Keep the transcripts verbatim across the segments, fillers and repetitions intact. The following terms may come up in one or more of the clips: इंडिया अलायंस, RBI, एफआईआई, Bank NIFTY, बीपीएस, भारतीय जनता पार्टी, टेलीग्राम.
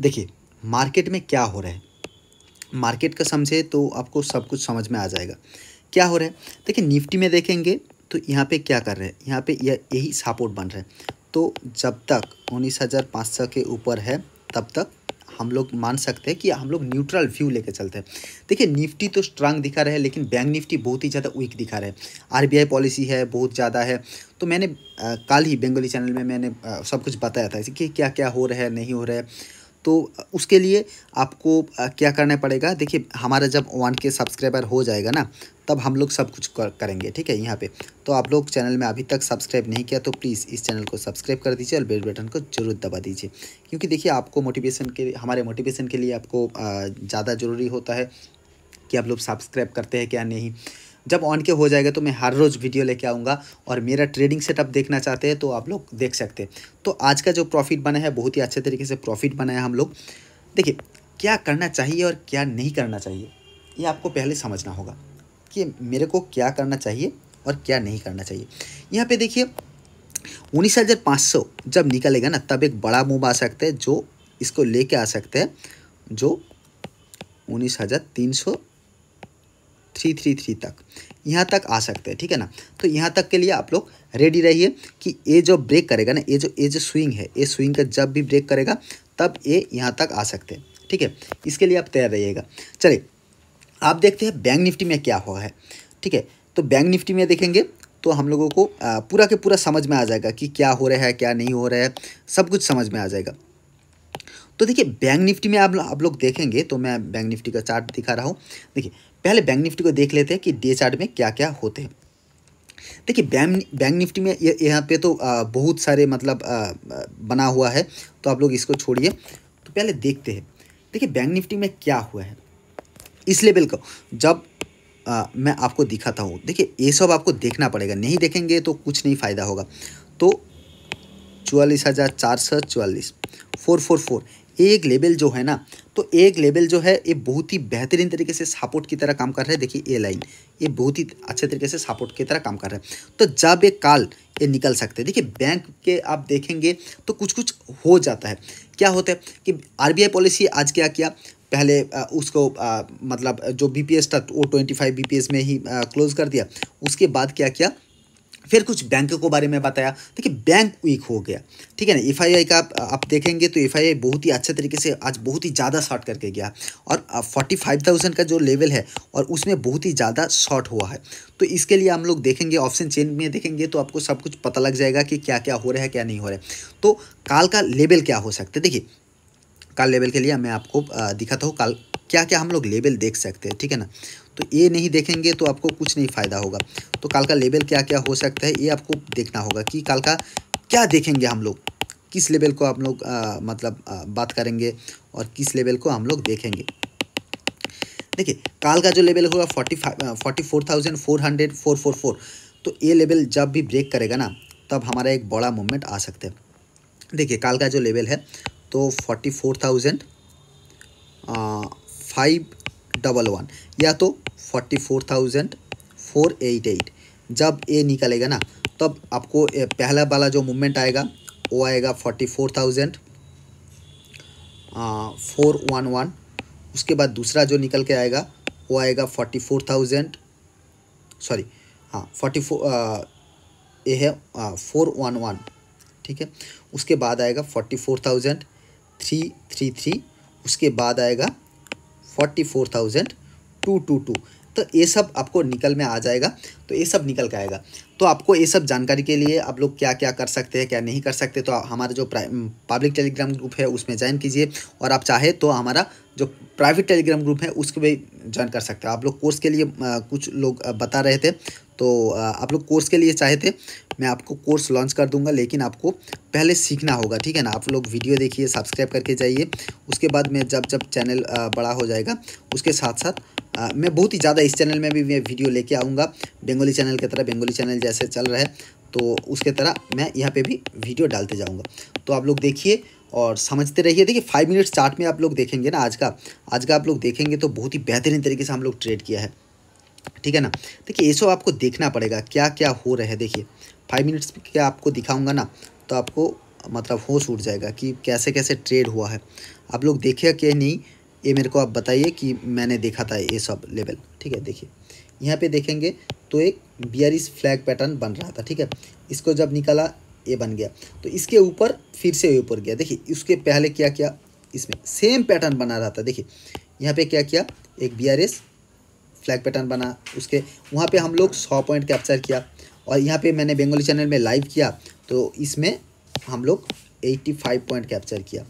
देखिए मार्केट में क्या हो रहा है, मार्केट का समझे तो आपको सब कुछ समझ में आ जाएगा क्या हो रहा है। देखिए निफ्टी में देखेंगे तो यहाँ पे क्या कर रहे हैं, यहाँ पे यह यही सपोर्ट बन रहा है, तो जब तक उन्नीस हज़ार पाँच सौ के ऊपर है तब तक हम लोग मान सकते हैं कि हम लोग न्यूट्रल व्यू लेकर चलते हैं। देखिए निफ्टी तो स्ट्रांग दिखा रहा है लेकिन बैंक निफ्टी बहुत ही ज़्यादा वीक दिखा रहा है, आरबीआई पॉलिसी है बहुत ज़्यादा है। तो मैंने आ, कल ही बंगाली चैनल में मैंने आ, सब कुछ बताया था कि क्या क्या हो रहा है नहीं हो रहा है। तो उसके लिए आपको आ, क्या करना पड़ेगा, देखिए हमारा जब वन के सब्सक्राइबर हो जाएगा ना तब हम लोग सब कुछ कर, करेंगे ठीक है। यहाँ पे तो आप लोग चैनल में अभी तक सब्सक्राइब नहीं किया तो प्लीज़ इस चैनल को सब्सक्राइब कर दीजिए और बेल बटन को जरूर दबा दीजिए, क्योंकि देखिए आपको मोटिवेशन के हमारे मोटिवेशन के लिए आपको ज़्यादा ज़रूरी होता है कि आप लोग सब्सक्राइब करते हैं क्या नहीं। जब ऑन के हो जाएगा तो मैं हर रोज़ वीडियो लेके आऊँगा, और मेरा ट्रेडिंग सेटअप देखना चाहते हैं तो आप लोग देख सकते हैं। तो आज का जो प्रॉफिट बना है बहुत ही अच्छे तरीके से प्रॉफिट बना है हम लोग। देखिए क्या करना चाहिए और क्या नहीं करना चाहिए ये आपको पहले समझना होगा कि मेरे को क्या करना चाहिए और क्या नहीं करना चाहिए। यहाँ पे देखिए उन्नीस हज़ार पाँच सौ जब निकलेगा ना तब एक बड़ा मूव आ सकता है जो इसको लेके आ सकते हैं, जो उन्नीस हज़ार तीन सौ थ्री थ्री थ्री तक यहाँ तक आ सकते हैं ठीक है ना। तो यहाँ तक के लिए आप लोग रेडी रहिए कि ये जो ब्रेक करेगा ना, ये जो ये जो स्विंग है, ये स्विंग का जब भी ब्रेक करेगा तब ये यहाँ तक आ सकते हैं ठीक है, इसके लिए आप तैयार रहिएगा। चलिए आप देखते हैं बैंक निफ्टी में क्या हुआ है ठीक है। तो बैंक निफ्टी में देखेंगे तो हम लोगों को पूरा के पूरा समझ में आ जाएगा कि क्या हो रहा है क्या नहीं हो रहा है, सब कुछ समझ में आ जाएगा। तो देखिए बैंक निफ्टी में आप लो, आप लोग देखेंगे तो मैं बैंक निफ्टी का चार्ट दिखा रहा हूँ। देखिए पहले बैंक निफ्टी को देख लेते हैं कि डे चार्ट में क्या क्या होते हैं। देखिए बैंक बैंक निफ्टी में यह, यहाँ पे तो आ, बहुत सारे मतलब आ, बना हुआ है, तो आप लोग इसको छोड़िए। तो पहले देखते हैं देखिए बैंक निफ्टी में क्या हुआ है। इस लेवल को जब आ, मैं आपको दिखाता हूँ, देखिए ये सब आपको देखना पड़ेगा, नहीं देखेंगे तो कुछ नहीं फ़ायदा होगा। तो चौवालीस हज़ार चार सौ चौवालीस फोर फोर फोर एक लेवल जो है ना, तो एक लेवल जो है ये बहुत ही बेहतरीन तरीके से सपोर्ट की तरह काम कर रहा है। देखिए ये लाइन ये बहुत ही अच्छे तरीके से सपोर्ट की तरह काम कर रहा है। तो जब ये काल ये निकल सकते हैं। देखिए बैंक के आप देखेंगे तो कुछ कुछ हो जाता है, क्या होता है कि आरबीआई पॉलिसी आज क्या किया, पहले उसको आ, मतलब जो बीपीएस था वो ट्वेंटी फाइव बीपीएस में ही आ, क्लोज कर दिया। उसके बाद क्या किया, फिर कुछ बैंकों के बारे में बताया। देखिए बैंक वीक हो गया ठीक है ना। एफआईआई का आप, आप देखेंगे तो एफआईआई बहुत ही अच्छे तरीके से आज बहुत ही ज़्यादा शॉर्ट करके गया, और फोर्टी फाइव थाउजेंड का जो लेवल है और उसमें बहुत ही ज़्यादा शॉर्ट हुआ है। तो इसके लिए हम लोग देखेंगे ऑप्शन चेन में देखेंगे तो आपको सब कुछ पता लग जाएगा कि क्या क्या हो रहा है क्या नहीं हो रहा है। तो काल का लेवल क्या हो सकता है, देखिए काल लेवल के लिए मैं आपको दिखाता हूँ काल क्या क्या हम लोग लेवल देख सकते हैं ठीक है ना। तो ये नहीं देखेंगे तो आपको कुछ नहीं फ़ायदा होगा। तो काल का लेवल क्या क्या हो सकता है ये आपको देखना होगा कि काल का क्या देखेंगे हम लोग, किस लेवल को हम लोग आ, मतलब आ, बात करेंगे और किस लेवल को हम लोग देखेंगे। देखिए काल का जो लेवल होगा forty five forty four thousand four hundred four four four तो ये लेवल जब भी ब्रेक करेगा ना तब हमारा एक बड़ा मूवमेंट आ सकता है। देखिए काल का जो लेवल है तो forty four thousand five double one या तो forty four thousand four eight eight जब ये निकलेगा ना तब आपको पहला वाला जो मूवमेंट आएगा वो आएगा forty four thousand four one one उसके बाद दूसरा जो निकल के आएगा वो आएगा फोर्टी फोर थाउजेंड सॉरी हाँ फोर्टी फोर ये है फोर वन वन ठीक है। उसके बाद आएगा forty four thousand three three three उसके बाद आएगा forty four thousand two two two तो ये सब आपको निकल में आ जाएगा। तो ये सब निकल के आएगा तो आपको ये सब जानकारी के लिए आप लोग क्या क्या कर सकते हैं क्या नहीं कर सकते, तो हमारा जो पब्लिक टेलीग्राम ग्रुप है उसमें ज्वाइन कीजिए, और आप चाहे तो हमारा जो प्राइवेट टेलीग्राम ग्रुप है उसको भी ज्वाइन कर सकते हो। आप लोग कोर्स के लिए आ, कुछ लोग बता रहे थे तो आ, आप लोग कोर्स के लिए चाहे थे मैं आपको कोर्स लॉन्च कर दूंगा, लेकिन आपको पहले सीखना होगा ठीक है ना। आप लोग वीडियो देखिए सब्सक्राइब करके जाइए, उसके बाद मैं जब जब चैनल आ, बड़ा हो जाएगा उसके साथ साथ आ, मैं बहुत ही ज़्यादा इस चैनल में भी मैं वीडियो लेके आऊँगा बंगाली चैनल की तरह। बंगाली चैनल जैसे चल रहा है तो उसके तरह मैं यहाँ पे भी वीडियो डालते जाऊँगा, तो आप लोग देखिए और समझते रहिए। देखिए फाइव मिनट्स चार्ट में आप लोग देखेंगे ना आज का आज का आप लोग देखेंगे तो बहुत ही बेहतरीन तरीके से हम लोग ट्रेड किया है ठीक है ना। देखिए ये सब आपको देखना पड़ेगा क्या क्या हो रहा है। देखिए फाइव मिनट्स क्या आपको दिखाऊंगा ना तो आपको मतलब होश उड़ जाएगा कि कैसे कैसे ट्रेड हुआ है। आप लोग देखिए कि नहीं, ये मेरे को आप बताइए कि मैंने देखा था ये सब लेवल। ठीक है, देखिए यहाँ पे देखेंगे तो एक बियरिश फ्लैग पैटर्न बन रहा था। ठीक है, इसको जब निकाला ये बन गया, तो इसके ऊपर फिर से ये ऊपर गया। देखिए उसके पहले क्या किया, इसमें सेम पैटर्न बना रहा था। देखिए यहाँ पे क्या किया, एक बीआरएस फ्लैग पैटर्न बना, उसके वहाँ पे हम लोग सौ पॉइंट कैप्चर किया, और यहाँ पे मैंने बंगाली चैनल में लाइव किया तो इसमें हम लोग पचासी पॉइंट कैप्चर किया।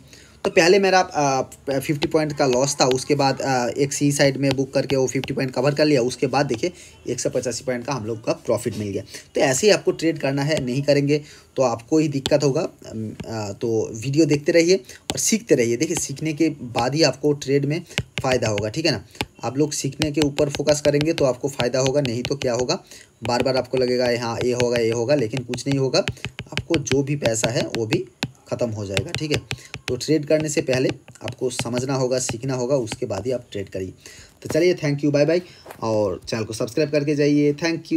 तो पहले मेरा आ, पचास पॉइंट का लॉस था, उसके बाद आ, एक सी साइड में बुक करके वो पचास पॉइंट कवर कर लिया, उसके बाद देखिए एक सौ पचासी पॉइंट का हम लोग का प्रॉफिट मिल गया। तो ऐसे ही आपको ट्रेड करना है, नहीं करेंगे तो आपको ही दिक्कत होगा। आ, तो वीडियो देखते रहिए और सीखते रहिए। देखिए सीखने के बाद ही आपको ट्रेड में फ़ायदा होगा। ठीक है ना, आप लोग सीखने के ऊपर फोकस करेंगे तो आपको फ़ायदा होगा, नहीं तो क्या होगा, बार बार आपको लगेगा हाँ ये होगा ये होगा, लेकिन कुछ नहीं होगा। आपको जो भी पैसा है वो भी ख़त्म हो जाएगा। ठीक है, तो ट्रेड करने से पहले आपको समझना होगा, सीखना होगा, उसके बाद ही आप ट्रेड करिए। तो चलिए, थैंक यू, बाय बाय, और चैनल को सब्सक्राइब करके जाइए। Thank you.